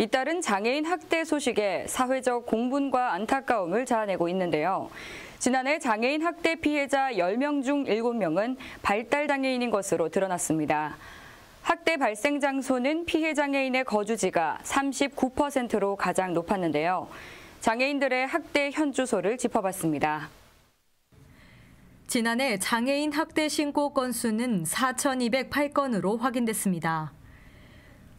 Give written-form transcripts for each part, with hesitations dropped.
잇따른 장애인 학대 소식에 사회적 공분과 안타까움을 자아내고 있는데요. 지난해 장애인 학대 피해자 10명 중 7명은 발달장애인인 것으로 드러났습니다. 학대 발생 장소는 피해 장애인의 거주지가 39%로 가장 높았는데요. 장애인들의 학대 현주소를 짚어봤습니다. 지난해 장애인 학대 신고 건수는 4,208건으로 확인됐습니다.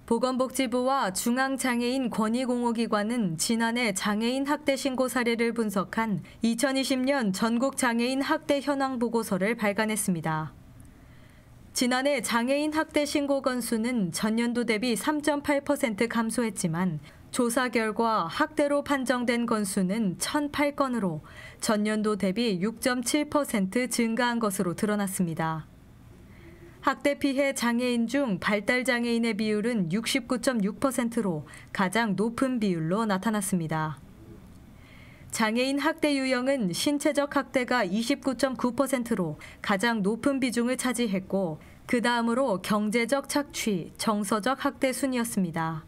보건복지부와 중앙장애인 권익옹호기관은 지난해 장애인 학대 신고 사례를 분석한 2020년 전국장애인 학대 현황 보고서를 발간했습니다. 지난해 장애인 학대 신고 건수는 전년도 대비 3.8% 감소했지만 조사 결과 학대로 판정된 건수는 1,008건으로 전년도 대비 6.7% 증가한 것으로 드러났습니다. 학대 피해 장애인 중 발달장애인의 비율은 69.6%로 가장 높은 비율로 나타났습니다. 장애인 학대 유형은 신체적 학대가 29.9%로 가장 높은 비중을 차지했고 그 다음으로 경제적 착취, 정서적 학대 순이었습니다.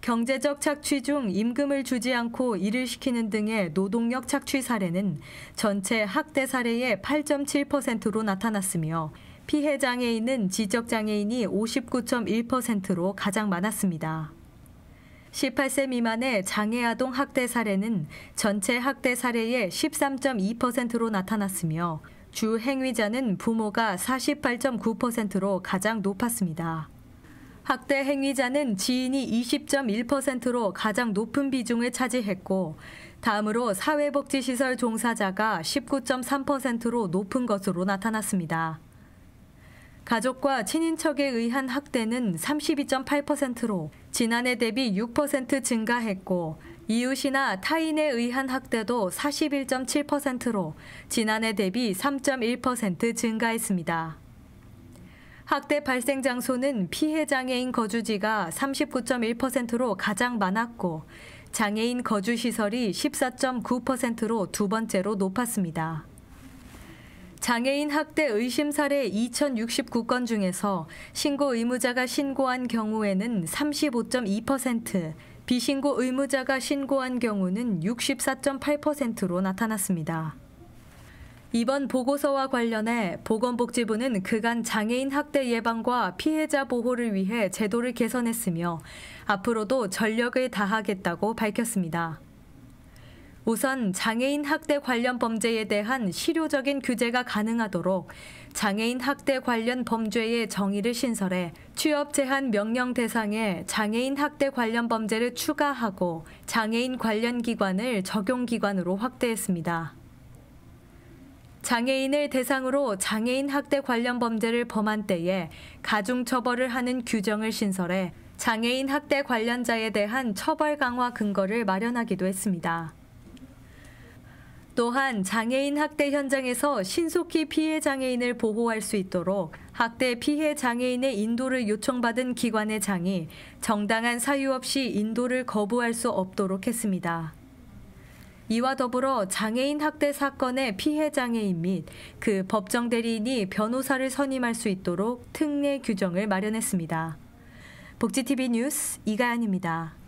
경제적 착취 중 임금을 주지 않고 일을 시키는 등의 노동력 착취 사례는 전체 학대 사례의 8.7%로 나타났으며 피해 장애인은 지적 장애인이 59.1%로 가장 많았습니다. 18세 미만의 장애 아동 학대 사례는 전체 학대 사례의 13.2%로 나타났으며 주 행위자는 부모가 48.9%로 가장 높았습니다. 학대 행위자는 지인이 20.1%로 가장 높은 비중을 차지했고 다음으로 사회복지시설 종사자가 19.3%로 높은 것으로 나타났습니다. 가족과 친인척에 의한 학대는 32.8%로 지난해 대비 6% 증가했고 이웃이나 타인에 의한 학대도 41.7%로 지난해 대비 3.1% 증가했습니다. 학대 발생 장소는 피해 장애인 거주지가 39.1%로 가장 많았고 장애인 거주 시설이 14.9%로 두 번째로 높았습니다. 장애인 학대 의심 사례 2,069건 중에서 신고 의무자가 신고한 경우에는 35.2%, 비신고 의무자가 신고한 경우는 64.8%로 나타났습니다. 이번 보고서와 관련해 보건복지부는 그간 장애인 학대 예방과 피해자 보호를 위해 제도를 개선했으며 앞으로도 전력을 다하겠다고 밝혔습니다. 우선 장애인 학대 관련 범죄에 대한 실효적인 규제가 가능하도록 장애인 학대 관련 범죄의 정의를 신설해 취업 제한 명령 대상에 장애인 학대 관련 범죄를 추가하고 장애인 관련 기관을 적용기관으로 확대했습니다. 장애인을 대상으로 장애인 학대 관련 범죄를 범한 때에 가중처벌을 하는 규정을 신설해 장애인 학대 관련자에 대한 처벌 강화 근거를 마련하기도 했습니다. 또한 장애인 학대 현장에서 신속히 피해 장애인을 보호할 수 있도록 학대 피해 장애인의 인도를 요청받은 기관의 장이 정당한 사유 없이 인도를 거부할 수 없도록 했습니다. 이와 더불어 장애인 학대 사건의 피해 장애인 및 그 법정 대리인이 변호사를 선임할 수 있도록 특례 규정을 마련했습니다. 복지TV 뉴스 이가연입니다.